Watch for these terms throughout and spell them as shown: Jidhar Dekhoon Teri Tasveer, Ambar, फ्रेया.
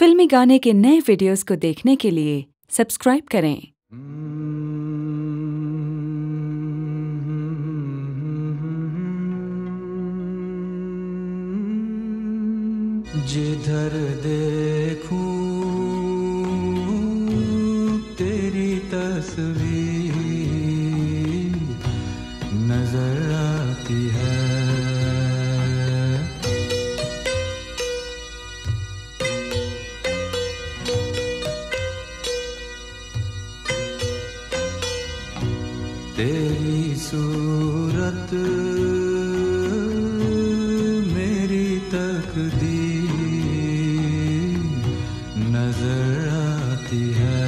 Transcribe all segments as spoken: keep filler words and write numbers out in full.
फिल्मी गाने के नए वीडियोस को देखने के लिए सब्सक्राइब करें। जिधर देखूं तेरी तस्वीर नजर आती है, तेरी सूरत मेरी तकदीर नजर आती है।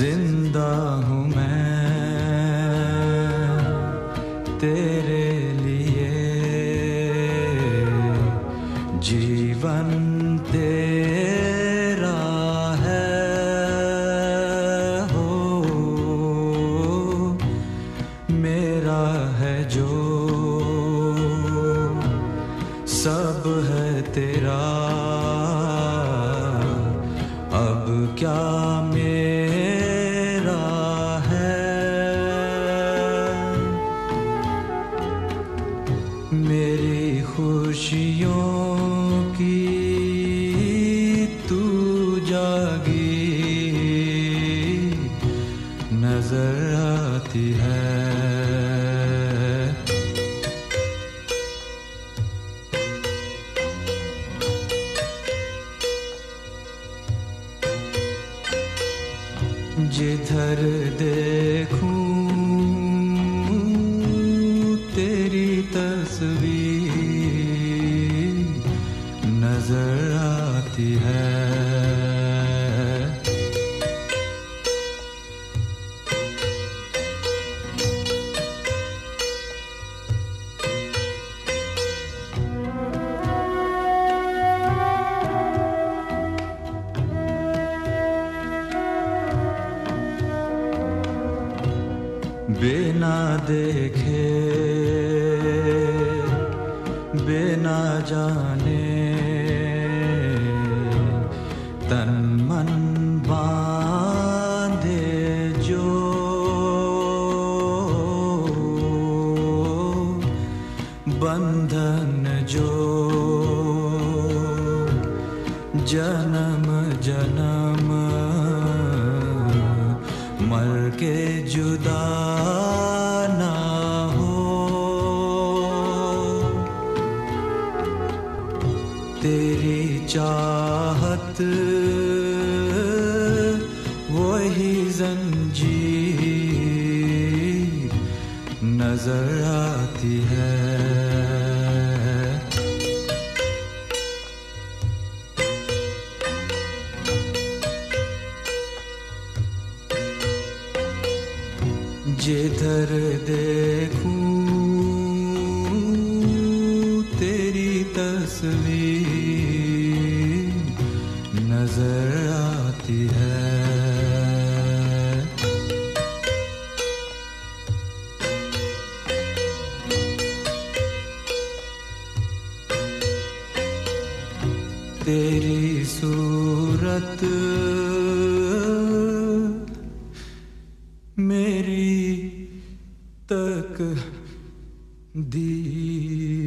जिंदा हूँ मैं तेरे लिए, जीवन तेरा है हो मेरा है, जो सब है तेरा। अब क्या मेरी खुशियों की तू जागी नजर आती है। जिधर देखूं तस्वीर नजर आती है। बिना देखे बिना जाने तन मन बांधे, जो बंधन जो जन्म जन्म मर के जुदा ना तेरी चाहत वही जंजीर नजर आती है। जिधर देखूं तेरी तस्वीर नजर आती है। तेरी सूरत मेरी तकदीर।